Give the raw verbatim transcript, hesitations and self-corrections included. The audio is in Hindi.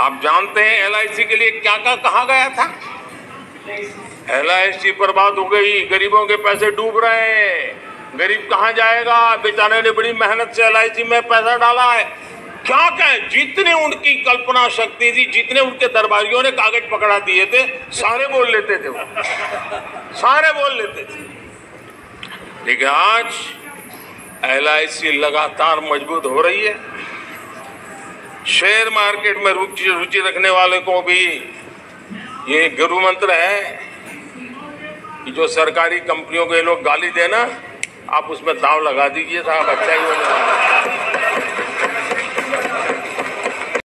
आप जानते हैं एल आई सी के लिए क्या क्या कहा गया था। एल आई सी बर्बाद हो गई, गरीबों के पैसे डूब रहे हैं, गरीब कहाँ जाएगा, बेचारे ने बड़ी मेहनत से एल आई सी में पैसा डाला है। क्या क्या जितने उनकी कल्पना शक्ति थी, जितने उनके दरबारियों ने कागज पकड़ा दिए थे, सारे बोल लेते थे वो सारे बोल लेते थे। लेकिन आज एल आई सी लगातार मजबूत हो रही है। शेयर मार्केट में रुचि रुचि रखने वाले को भी ये गुरु मंत्र है कि जो सरकारी कंपनियों को ये लोग गाली देना, आप उसमें दाव लगा दीजिए साहब, अच्छा ही हो जाएगा।